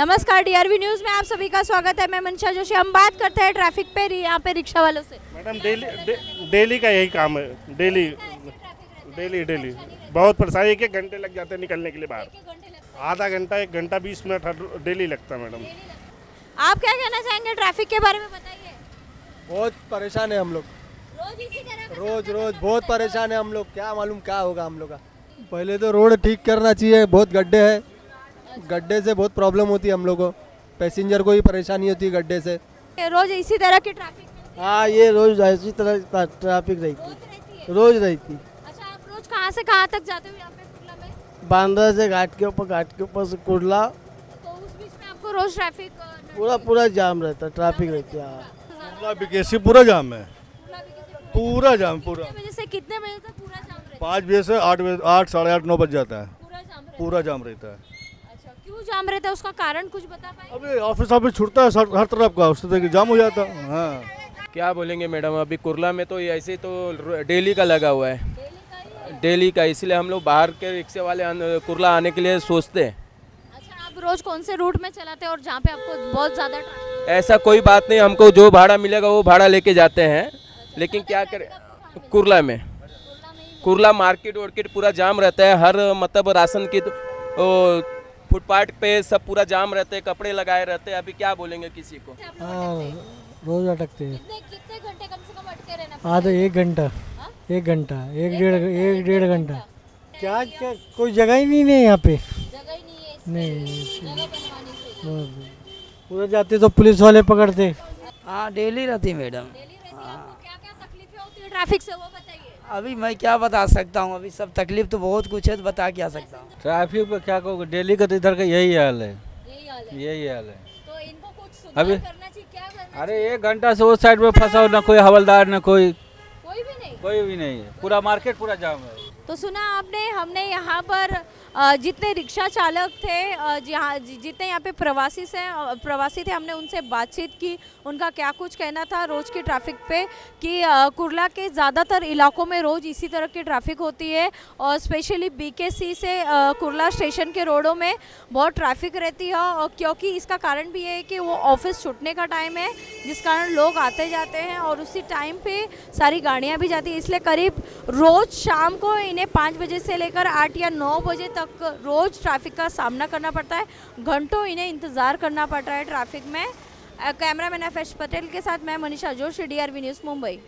नमस्कार DRV news में आप सभी का स्वागत है। मैं मनीषा जोशी। हम बात करते हैं ट्रैफिक पे, यहाँ पे रिक्शा वालों से। मैडम डेली का यही काम है, डेली बहुत परेशानी। एक घंटे लग जाते हैं निकलने के लिए बाहर, आधा घंटा 1 घंटा 20 मिनट डेली लगता है। मैडम आप क्या कहना चाहेंगे ट्रैफिक के बारे में, बताइए। बहुत परेशान है हम लोग, रोज बहुत परेशान है हम लोग। क्या मालूम क्या होगा हम लोग का। पहले तो रोड ठीक करना चाहिए, बहुत गड्ढे हैं, गड्ढे से बहुत प्रॉब्लम होती है हम लोगों को, पैसेंजर को ही परेशानी होती है गड्ढे से। रोज इसी तरह की ट्रैफिक? हाँ, ये रोज इसी तरह ट्रैफिक रहती, रोज रहती। अच्छा, आप रोज कहाँ से कहाँ तक जाते हो यहाँ पे कुर्ला में? बांद्रा से घाट के ऊपर से कुर्ला। तो उस बीच में आपको रोज ट्रैफिक पूरा जाम रहता है, ट्रैफिक रहती है। बीकेसी पूरा जाम है, पूरा जाम। पूरा से कितने बजे तक? पूरा जाम 5 बजे से 8, 8:30, 9 बज जाता है, पूरा जाम रहता है। जाम रहता है, उसका कारण कुछ बता पाएंगे? अभी ऑफिस छूटता है हर तरफ का, उससे जाम हो जाता है। हाँ, क्या बोलेंगे मैडम, अभी कुर्ला में तो ऐसे तो डेली का लगा हुआ है, डेली का, इसलिए हम लोग बाहर के रिक्शे वाले कुर्ला आने के लिए सोचते हैं। अच्छा, आप रोज कौन से रूट में चलाते हैं और जहाँ पे आपको बहुत ज्यादा? ऐसा कोई बात नहीं, हमको जो भाड़ा मिलेगा वो भाड़ा लेके जाते हैं, लेकिन क्या करें, कुर्ला में मार्केट वार्केट पूरा जाम रहता है। हर मतलब राशन की फुटपाथ पे सब पूरा जाम रहते हैं, कपड़े लगाए रहते हैं। अभी क्या बोलेंगे किसी को। रोज अटकते हैं। कितने घंटे कम से कम अटके रहना? हाँ, तो 1 घंटा, 1.5 घंटा। क्या क्या कोई जगह ही नहीं है यहाँ पे, नहीं पूरा जाते तो पुलिस वाले पकड़ते। हाँ, डेली रहती मैडम। ट्रैफिक से वो बताइए। अभी मैं क्या बता सकता हूँ, अभी सब तकलीफ तो बहुत कुछ है, तो बता क्या सकता हूँ। ट्रैफिक पे क्या कहोगे, डेली का तो इधर का यही हाल है, तो इनको कुछ सुधार अभी करना चाहिए। क्या करना? अरे 1 घंटा से उस साइड में फंसा हो, ना कोई हवलदार, ना कोई भी नहीं है, पूरा मार्केट पूरा जाम है। तो सुना आपने, हमने यहाँ पर जितने रिक्शा चालक थे, जितने यहाँ पे प्रवासी थे, हमने उनसे बातचीत की, उनका क्या कुछ कहना था रोज़ की ट्रैफिक पे, कि कुर्ला के ज़्यादातर इलाकों में रोज़ इसी तरह की ट्रैफिक होती है, और स्पेशली बीकेसी से कुर्ला स्टेशन के रोडों में बहुत ट्रैफिक रहती है, और क्योंकि इसका कारण भी है कि वो ऑफिस छूटने का टाइम है, जिस कारण लोग आते जाते हैं और उसी टाइम पर सारी गाड़ियाँ भी जाती हैं। इसलिए करीब रोज़ शाम को इन्हें 5 बजे से लेकर 8 या 9 बजे तक रोज ट्रैफिक का सामना करना पड़ता है, घंटों इन्हें इंतज़ार करना पड़ता है ट्रैफिक में। कैमरामैन अफेश पटेल के साथ मैं मनीषा जोशी, डीआरवी न्यूज़ मुंबई।